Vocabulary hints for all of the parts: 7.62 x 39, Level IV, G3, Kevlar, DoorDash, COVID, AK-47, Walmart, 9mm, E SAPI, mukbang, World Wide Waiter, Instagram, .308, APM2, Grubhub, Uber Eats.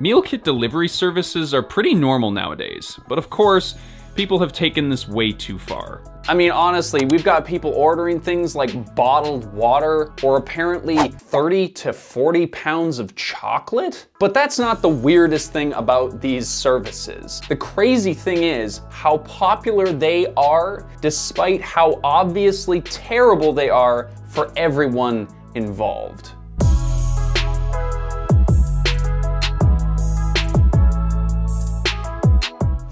Meal kit delivery services are pretty normal nowadays, but of course, people have taken this way too far. I mean, honestly, we've got people ordering things like bottled water or apparently 30 to 40 pounds of chocolate. But that's not the weirdest thing about these services. The crazy thing is how popular they are, despite how obviously terrible they are for everyone involved.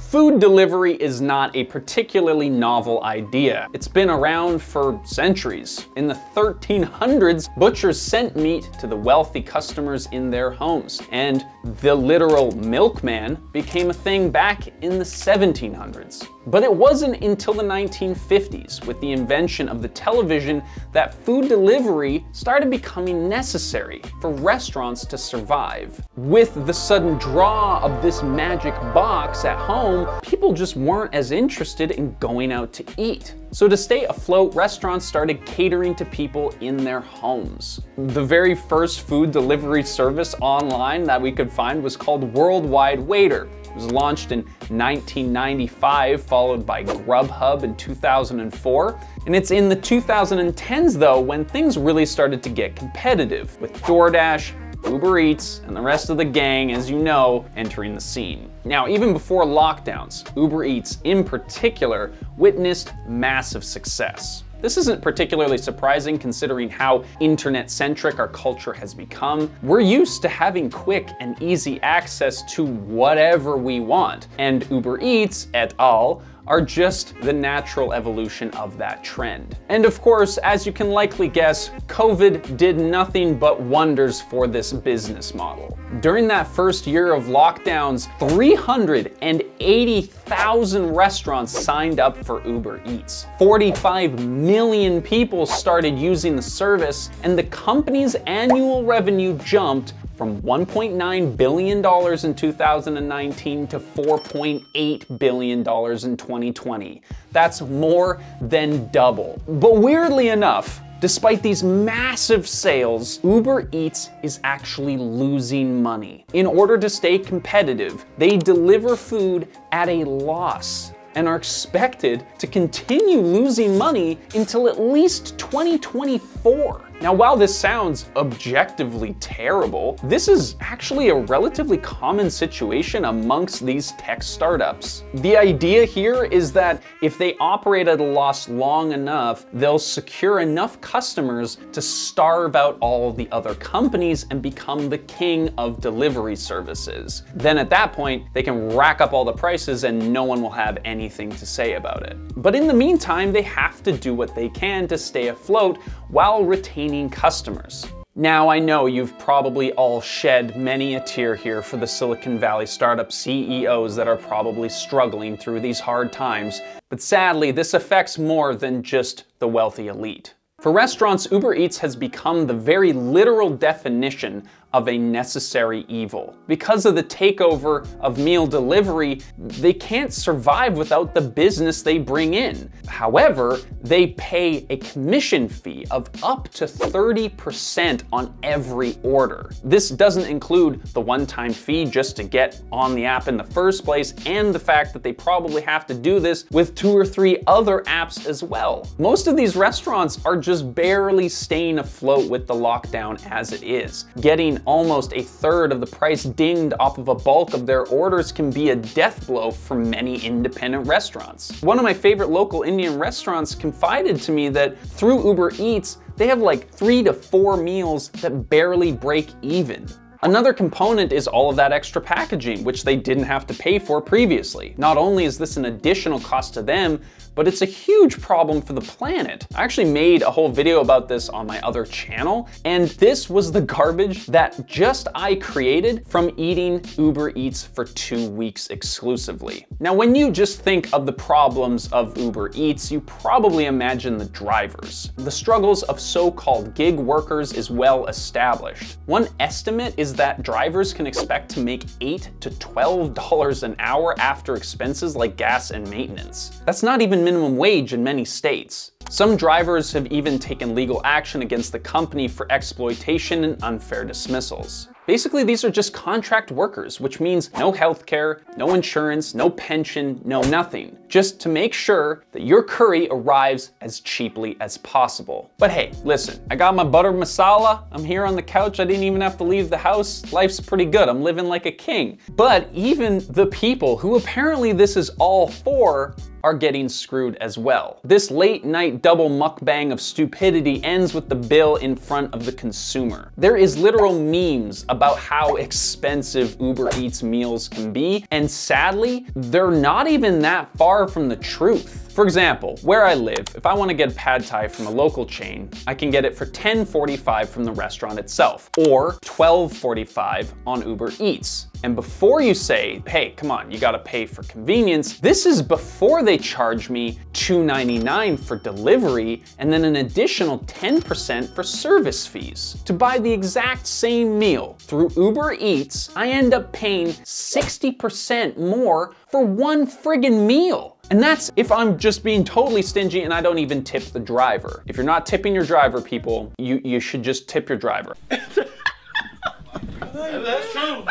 Food delivery is not a particularly novel idea. It's been around for centuries. In the 1300s, butchers sent meat to the wealthy customers in their homes, and the literal milkman became a thing back in the 1700s. But it wasn't until the 1950s, with the invention of the television, that food delivery started becoming necessary for restaurants to survive. With the sudden draw of this magic box at home, people just weren't as interested in going out to eat. So to stay afloat, restaurants started catering to people in their homes. The very first food delivery service online that we could find was called World Wide Waiter. It was launched in 1995, followed by Grubhub in 2004. And it's in the 2010s though, when things really started to get competitive, with DoorDash, Uber Eats, and the rest of the gang, as you know, entering the scene. Now, even before lockdowns, Uber Eats in particular witnessed massive success. This isn't particularly surprising considering how internet-centric our culture has become. We're used to having quick and easy access to whatever we want, and Uber Eats et al. Are just the natural evolution of that trend. And of course, as you can likely guess, COVID did nothing but wonders for this business model. During that first year of lockdowns, 380,000 restaurants signed up for Uber Eats. 45 million people started using the service, and the company's annual revenue jumped from $1.9 billion in 2019 to $4.8 billion in 2020. That's more than double. But weirdly enough, despite these massive sales, Uber Eats is actually losing money. In order to stay competitive, they deliver food at a loss and are expected to continue losing money until at least 2024. Now, while this sounds objectively terrible, this is actually a relatively common situation amongst these tech startups. The idea here is that if they operate at a loss long enough, they'll secure enough customers to starve out all the other companies and become the king of delivery services. Then at that point, they can rack up all the prices and no one will have anything to say about it. But in the meantime, they have to do what they can to stay afloat while retaining customers. Now, I know you've probably all shed many a tear here for the Silicon Valley startup CEOs that are probably struggling through these hard times, but sadly, this affects more than just the wealthy elite. For restaurants, Uber Eats has become the very literal definition of a necessary evil. Because of the takeover of meal delivery, they can't survive without the business they bring in. However, they pay a commission fee of up to 30% on every order. This doesn't include the one-time fee just to get on the app in the first place, and the fact that they probably have to do this with 2 or 3 other apps as well. Most of these restaurants are just barely staying afloat with the lockdown as it is. Getting almost a third of the price dinged off of a bulk of their orders can be a death blow for many independent restaurants. One of my favorite local Indian restaurants confided to me that through Uber Eats, they have like 3 to 4 meals that barely break even. Another component is all of that extra packaging, which they didn't have to pay for previously. Not only is this an additional cost to them, but it's a huge problem for the planet. I actually made a whole video about this on my other channel, and this was the garbage that just I created from eating Uber Eats for 2 weeks exclusively. Now, when you just think of the problems of Uber Eats, you probably imagine the drivers. The struggles of so-called gig workers is well established. One estimate is that drivers can expect to make $8 to $12 an hour after expenses like gas and maintenance. That's not even minimum wage in many states. Some drivers have even taken legal action against the company for exploitation and unfair dismissals. Basically, these are just contract workers, which means no healthcare, no insurance, no pension, no nothing, just to make sure that your curry arrives as cheaply as possible. But hey, listen, I got my butter masala. I'm here on the couch. I didn't even have to leave the house. Life's pretty good. I'm living like a king. But even the people who apparently this is all for are getting screwed as well. This late night double mukbang of stupidity ends with the bill in front of the consumer. There is literal memes about how expensive Uber Eats meals can be, and sadly, they're not even that far from the truth. For example, where I live, if I wanna get pad thai from a local chain, I can get it for $10.45 from the restaurant itself, or $12.45 on Uber Eats. And before you say, hey, come on, you gotta pay for convenience, this is before they charge me $2.99 for delivery and then an additional 10% for service fees. To buy the exact same meal through Uber Eats, I end up paying 60% more for one friggin' meal. And that's if I'm just being totally stingy and I don't even tip the driver. If you're not tipping your driver, people, you should just tip your driver. That's true.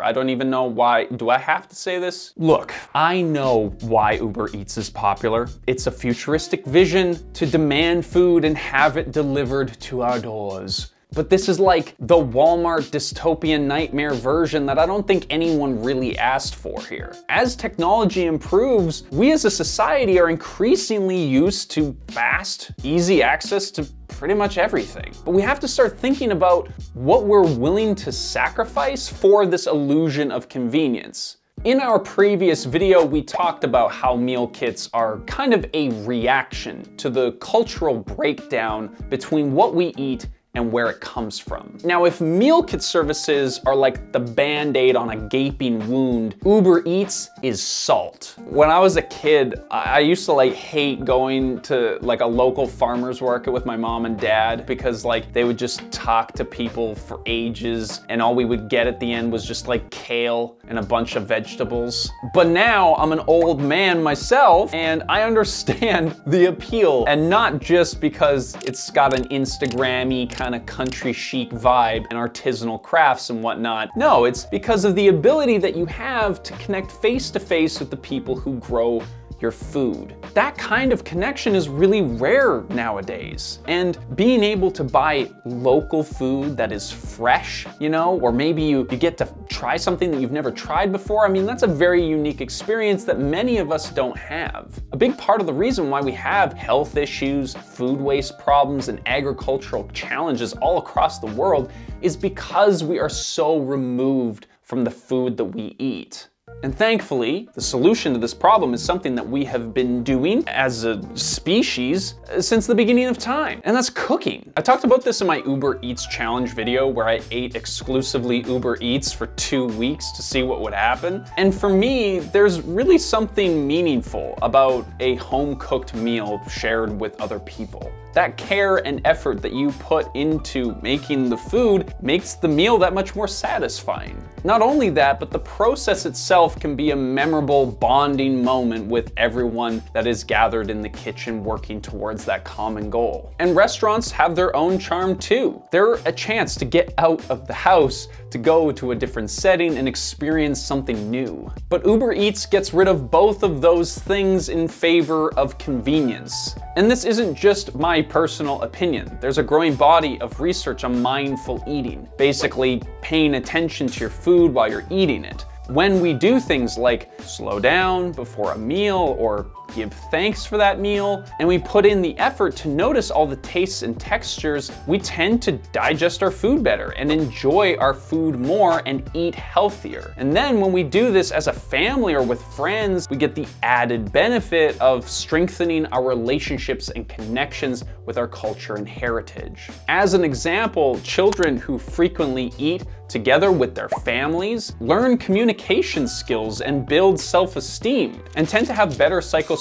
I don't even know why. Do I have to say this? Look, I know why Uber Eats is popular. It's a futuristic vision to demand food and have it delivered to our doors. But this is like the Walmart dystopian nightmare version that I don't think anyone really asked for here. As technology improves, we as a society are increasingly used to fast, easy access to pretty much everything. But we have to start thinking about what we're willing to sacrifice for this illusion of convenience. In our previous video, we talked about how meal kits are kind of a reaction to the cultural breakdown between what we eat and where it comes from. Now, if meal kit services are like the Band-Aid on a gaping wound, Uber Eats is salt. When I was a kid, I used to like hate going to like a local farmer's market with my mom and dad because like they would just talk to people for ages and all we would get at the end was just like kale and a bunch of vegetables. But now I'm an old man myself and I understand the appeal, and not just because it's got an Instagram-y kind of country chic vibe and artisanal crafts and whatnot. No, it's because of the ability that you have to connect face to face with the people who grow your food. That kind of connection is really rare nowadays. And being able to buy local food that is fresh, you know, or maybe you get to try something that you've never tried before, I mean, that's a very unique experience that many of us don't have. A big part of the reason why we have health issues, food waste problems, and agricultural challenges all across the world is because we are so removed from the food that we eat. And thankfully, the solution to this problem is something that we have been doing as a species since the beginning of time, and that's cooking. I talked about this in my Uber Eats challenge video where I ate exclusively Uber Eats for 2 weeks to see what would happen. And for me, there's really something meaningful about a home-cooked meal shared with other people. That care and effort that you put into making the food makes the meal that much more satisfying. Not only that, but the process itself can be a memorable bonding moment with everyone that is gathered in the kitchen working towards that common goal. And restaurants have their own charm too. They're a chance to get out of the house, to go to a different setting and experience something new. But Uber Eats gets rid of both of those things in favor of convenience. And this isn't just my personal opinion. There's a growing body of research on mindful eating, basically paying attention to your food while you're eating it. When we do things like slow down before a meal or give thanks for that meal, and we put in the effort to notice all the tastes and textures, we tend to digest our food better and enjoy our food more and eat healthier. And then when we do this as a family or with friends, we get the added benefit of strengthening our relationships and connections with our culture and heritage. As an example, children who frequently eat together with their families learn communication skills and build self-esteem and tend to have better psychosocial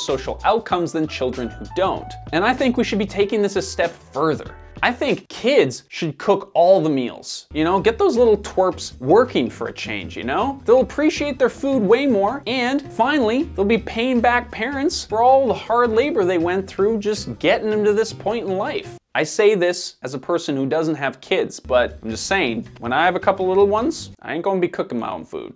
outcomes than children who don't. And I think we should be taking this a step further. I think kids should cook all the meals, you know? Get those little twerps working for a change, you know? They'll appreciate their food way more, and finally, they'll be paying back parents for all the hard labor they went through just getting them to this point in life. I say this as a person who doesn't have kids, but I'm just saying, when I have a couple little ones, I ain't gonna be cooking my own food.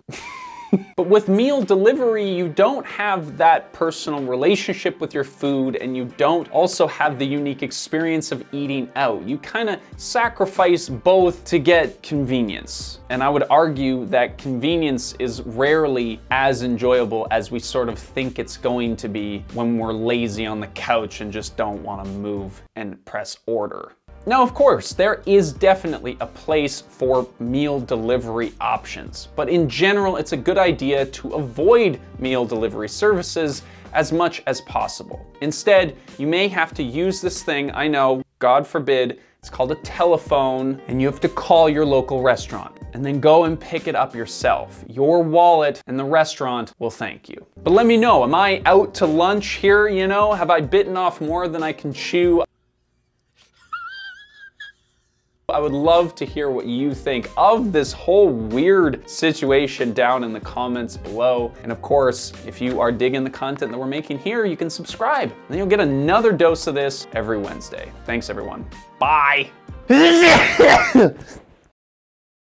But with meal delivery, you don't have that personal relationship with your food, and you don't also have the unique experience of eating out. You kind of sacrifice both to get convenience. And I would argue that convenience is rarely as enjoyable as we sort of think it's going to be when we're lazy on the couch and just don't want to move and press order. Now, of course, there is definitely a place for meal delivery options, but in general, it's a good idea to avoid meal delivery services as much as possible. Instead, you may have to use this thing, I know, God forbid, it's called a telephone, and you have to call your local restaurant and then go and pick it up yourself. Your wallet and the restaurant will thank you. But let me know, am I out to lunch here, you know? Have I bitten off more than I can chew? I would love to hear what you think of this whole weird situation down in the comments below. And of course, if you are digging the content that we're making here, you can subscribe. And then you'll get another dose of this every Wednesday. Thanks, everyone. Bye.